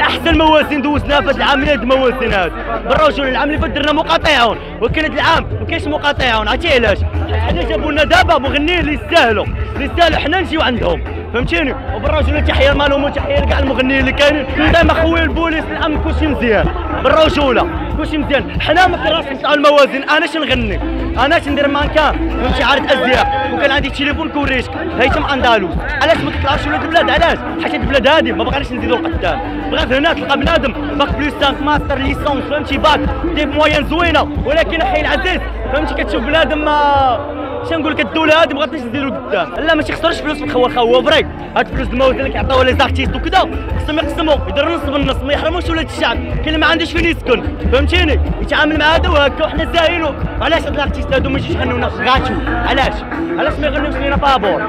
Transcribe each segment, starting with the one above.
احسن موازين دوزناها في هذا العام. هاد الموازين هاد بالرجل العام اللي فات درنا مقاطعون، ولكن هاد العام ما كاينش مقاطعون. عرفتي علاش؟ حنا جابوا لنا دابا مغنيين اللي يستاهلوا حنا نجيو عندهم، فهمتيني؟ وبالرجل تحيه مالهم وتحيه لكاع المغنيين اللي كاينين، ديما خويا البوليس الامن كلشي مزيان، بالرجوله كلشي مزيان. حنا من الراس نتاع الموازين انا شنغني، انا شندير مانكا ونمشي عارض ازياء، وكان عندي تليفون كوريشك هيثم اندلس. علاش ما تطلعش ولاد البلاد؟ علاش؟ حيت البلاد هادي ما بغاناش نزيدو لقدام. بغات هنا تلقى بنادم باك بلوس 5 ماستر ليسونس، فهمتي، باك ديف موين زوينه، ولكن اخي العزيز فهمتي كتشوف بنادم شنقول لك الدوله هادي ما بغاتناش نديرو لقدام. لا ما تيخسرش فلوس من خوا هو فري. هاد الفلوس الموازين اللي كيعطيوها لي زارتيست وكذا خصهم يقسموا، يديروا نص بالنص، ما يحرموش ولاد الشعب، كاين اللي ما عندوش فين يسكن، فهمتيني، يتعامل مع هذا وهكا. وحنا زايلو. علاش هاد الارتيست هادو ما يجيوش يغنيونا غاتو؟ علاش ما يغنيوش لينا بابور؟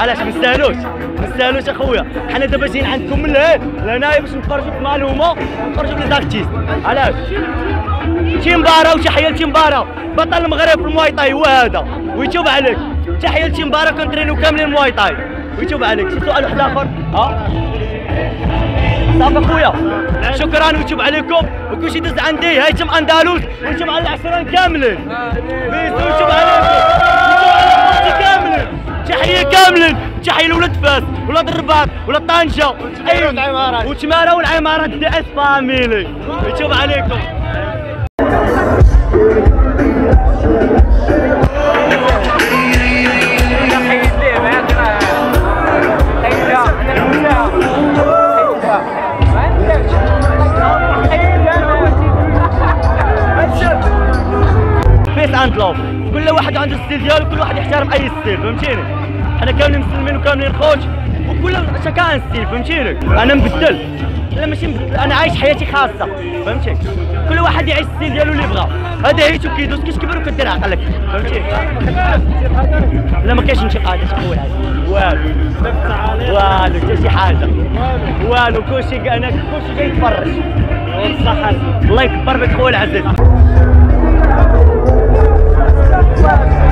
علاش ما يستاهلوش؟ ما يستاهلوش اخويا. حنا دابا جايين عندكم من لهيه لهنايا باش نخرجوا بمعلومه ونخرجوا لي زارتيست. علاش؟ تيمبارا وتحيه لتيمبارا بطل المغرب في المواي تاي هو هذا، ويتوب عليك. تحيه لتيمبارا كنترينو كاملين المواي تاي، ويتوب عليك. شي سؤال واحد اخر؟ صافي خويا، شكرا ويتوب عليكم. وكلشي داز عندي هيثم اندلس، ويتوب على العشران كاملين، بيسو، ويتوب عليكم، ويتوب على خوتي كاملين، كاملين. تحيه لولاد فاس، ولاد الرباط، ولاد طنجه، وتماره والعمارات دي اس فاميلي، ويتوب عليكم. كل واحد عنده الستيل ديالو، كل واحد يحترم اي ستيل، فهمتيني. حنا كاملين مسلمين وكاملين خوت، وكل شكا عن ستيل، فهمتيني. انا مبدل، لا ماشي مبدل، انا عايش حياتي خاصه، فهمتي. كل واحد يعيش الستيل ديالو اللي بغا. هذا هيتو كيدوز كتكبر وكدير عقلك، فهمتي. لا ما كاينش انتقاد تقول والو، والو حتى شي حاجه، والو كلشي. انا كلشي كيتفرج والصحه، الله يكبر بك خويا العزيز. Let's go.